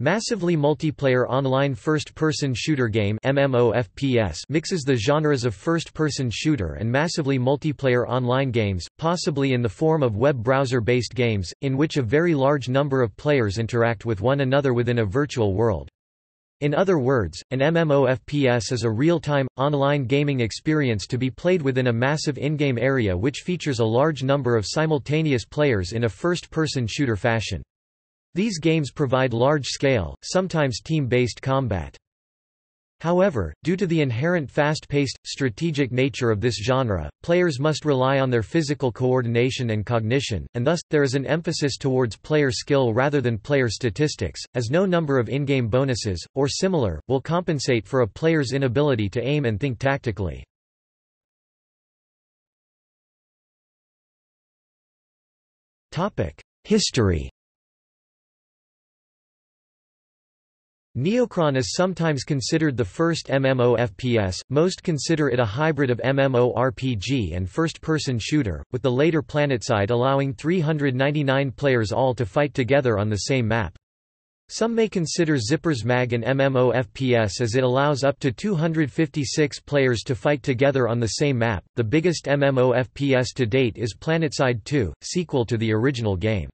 Massively multiplayer online first-person shooter game MMOFPS mixes the genres of first-person shooter and massively multiplayer online games, possibly in the form of web browser-based games, in which a very large number of players interact with one another within a virtual world. In other words, an MMOFPS is a real-time, online gaming experience to be played within a massive in-game area which features a large number of simultaneous players in a first-person shooter fashion. These games provide large-scale, sometimes team-based combat. However, due to the inherent fast-paced, strategic nature of this genre, players must rely on their physical coordination and cognition, and thus, there is an emphasis towards player skill rather than player statistics, as no number of in-game bonuses, or similar, will compensate for a player's inability to aim and think tactically. History. Neocron is sometimes considered the first MMOFPS, most consider it a hybrid of MMORPG and first-person shooter, with the later Planetside allowing 399 players all to fight together on the same map. Some may consider Zipper's Mag an MMOFPS as it allows up to 256 players to fight together on the same map. The biggest MMOFPS to date is Planetside 2, sequel to the original game.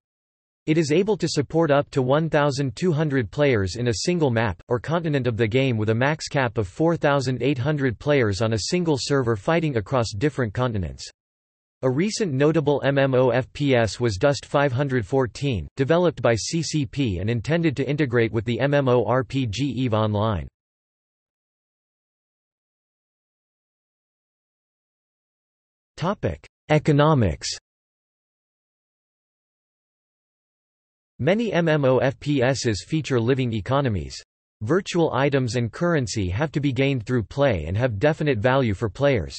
It is able to support up to 1,200 players in a single map, or continent of the game with a max cap of 4,800 players on a single server fighting across different continents. A recent notable MMOFPS was Dust 514, developed by CCP and intended to integrate with the MMORPG EVE Online. Economics. Many MMOFPSs feature living economies. Virtual items and currency have to be gained through play and have definite value for players.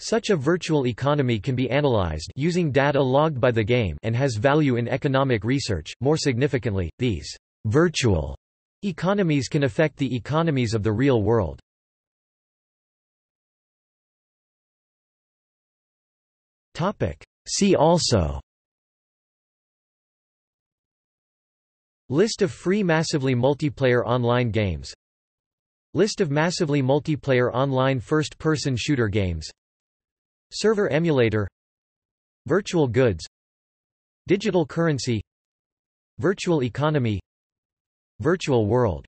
Such a virtual economy can be analyzed using data logged by the game and has value in economic research. More significantly, these virtual economies can affect the economies of the real world. Topic: See also. List of free massively multiplayer online games. List of massively multiplayer online first-person shooter games. Server emulator. Virtual goods. Digital currency. Virtual economy. Virtual world.